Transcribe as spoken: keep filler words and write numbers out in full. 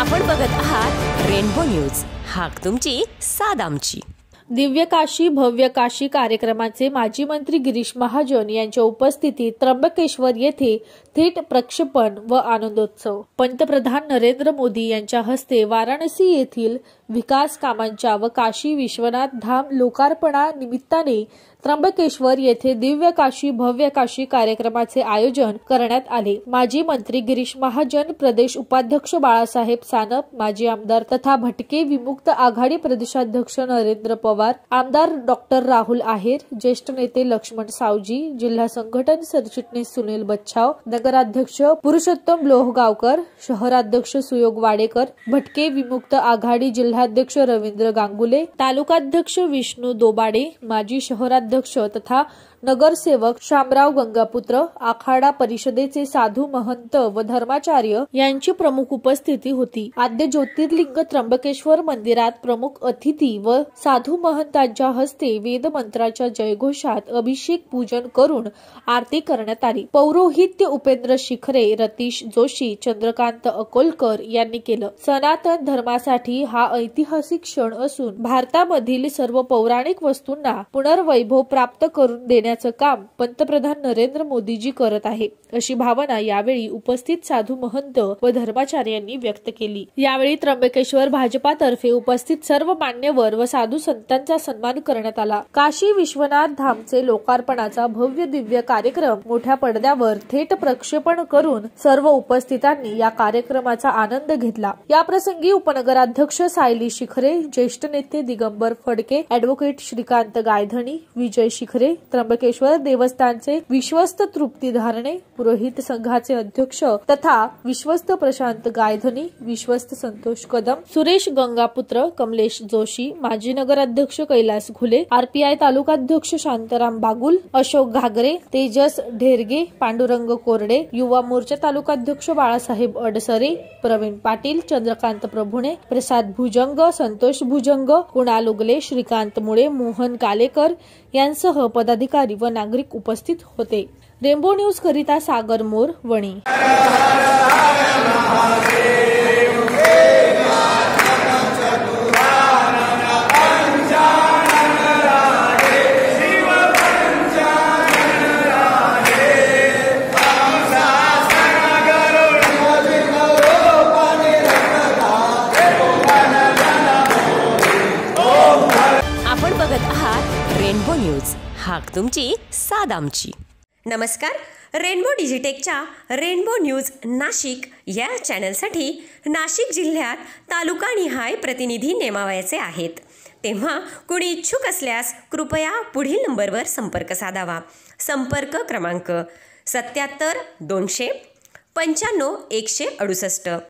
आपण बघत आहात रेनबो न्यूज, हाक तुमची साद आमची। दिव्य काशी भव्य काशी कार्यक्रमाचे माजी मंत्री गिरीश महाजन यांच्या उपस्थितीत त्र्यंबकेश्वर येथे थेट प्रक्षेपण व आनंदोत्सव। पंतप्रधान नरेंद्र मोदी यांच्या हस्ते वाराणसी येथील विकास कामांच्या व काशी विश्वनाथ धाम लोकार्पणा निमित्ताने त्र्यंबकेश्वर येथे दिव्य काशी भव्य काशी कार्यक्रमाचे आयोजन करण्यात आले। माजी मंत्री गिरीश महाजन, प्रदेश उपाध्यक्ष बाळासाहेब सानप, माजी आमदार तथा भटके विमुक्त आघाडी प्रदेशाध्यक्ष नरेंद्र पवार, आमदार डॉक्टर राहुल आहेर, ज्येष्ठ नेते लक्ष्मण सावजी, जिल्हा संघटन सरचिटणीस सुनील बच्चाव, नगराध्यक्ष पुरुषोत्तम लोहगांवकर, शहराध्यक्ष सुयोग वाडेकर, भटके विमुक्त आघाडी जिल्हाध्यक्ष रविंद्र गांगुले, तालुकाध्यक्ष विष्णु दोबाडे, माजी शहराध्यक्ष अध्यक्ष तथा नगरसेवक शामराव गंगापुत्र, आखाडा परिषदेचे साधू महंत व धर्माचार्य यांची प्रमुख उपस्थिती होती। आद्य ज्योतिर्लिंग त्र्यंबकेश्वर मंदिरात प्रमुख अतिथी व साधू महंतांच्या हस्ते वेदमंत्राच्या जयघोषात अभिषेक पूजन करून आरती करण्यात आली। पौरोहित्य उपेंद्र शिखरे, रतिश जोशी, चंद्रकांत अकोलकर यांनी केलं। सनातन धर्मासाठी हा ऐतिहासिक क्षण असून भारतामधील सर्व पौराणिक वस्तूंना पुनर्वैभव प्राप्त करून देण्यात काम पंतप्रधान नरेंद्र मोदीजी करत आहे, अशी भावना यावेळी उपस्थित साधू महंत व धर्माचार्यांनी व्यक्त केली। यावेळी त्र्यंबकेश्वर भाजपातर्फे उपस्थित सर्व मान्यवर व साधू संतांचा सन्मान करण्यात आला। काशी विश्वनाथ धामचे लोकार्पणाचा भव्य दिव्य कार्यक्रम मोठ्या पडद्यावर थेट प्रक्षेपण करून सर्व उपस्थितांनी या कार्यक्रमाचा आनंद घेतला। याप्रसंगी उपनगराध्यक्ष सायली शिखरे, ज्येष्ठ नेते दिगंबर फडके, ॲडव्होकेट श्रीकांत गायधनी, विजय शिखरे, त्र्यंबकेश्वर देवस्थानचे विश्वस्त तृप्ती धारणे, पुरोहित संघाचे अध्यक्ष तथा विश्वस्त प्रशांत गायधनी, विश्वस्त संतोष कदम, सुरेश गंगापुत्र, कमलेश जोशी, माजी नगराध्यक्ष कैलास घुले, आरपीआय तालुकाध्यक्ष शांताराम बागुल, अशोक घागरे, तेजस ढेरगे, पांडुरंग कोरडे, युवा मोर्चा तालुकाध्यक्ष बाळासाहेब अडसरे, प्रवीण पाटील, चंद्रकांत प्रभुणे, प्रसाद भुजंग, संतोष भुजंग, कुणाल उगले, श्रीकांत मुळे, मोहन कालेकर यांसह पदाधिकारी व नागरिक उपस्थित होते। रेनबो न्यूज करिता सागर मोर, वणी। आपण बघत आहात रेनबो न्यूज, हाक तुमची साद आमची। नमस्कार, रेनबो डिजिटेकच्या रेनबो न्यूज नाशिक या चॅनलसाठी नाशिक जिल्ह्यात तालुकानिहाय प्रतिनिधी नेमावायचे आहेत, तेव्हा कोणी इच्छुक असल्यास कृपया पुढील नंबरवर संपर्क साधावा। संपर्क क्रमांक सत्याहत्तर दोनशे पंच्याण्णव एकशे अडुसष्ट।